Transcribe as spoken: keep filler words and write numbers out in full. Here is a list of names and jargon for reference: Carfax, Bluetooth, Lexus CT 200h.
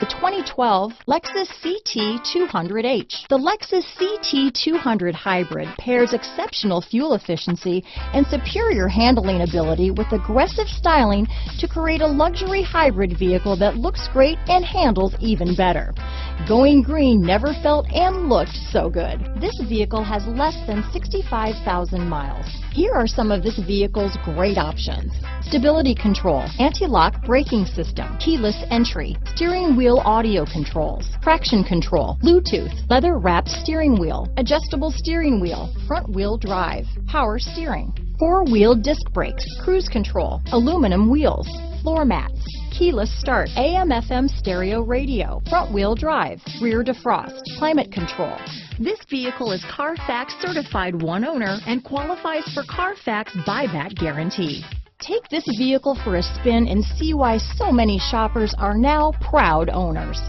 The twenty twelve Lexus C T two hundred H. The Lexus C T two hundred Hybrid pairs exceptional fuel efficiency and superior handling ability with aggressive styling to create a luxury hybrid vehicle that looks great and handles even better. Going green never felt and looked so good. This vehicle has less than sixty-five thousand miles. Here are some of this vehicle's great options: stability control, anti-lock braking system, keyless entry, steering wheel audio controls, traction control, Bluetooth, leather-wrapped steering wheel, adjustable steering wheel, front-wheel drive, power steering, four-wheel disc brakes, cruise control, aluminum wheels, floor mats, keyless start, A M F M stereo radio, front-wheel drive, rear defrost, climate control. This vehicle is Carfax certified one owner and qualifies for Carfax buyback guarantee. Take this vehicle for a spin and see why so many shoppers are now proud owners.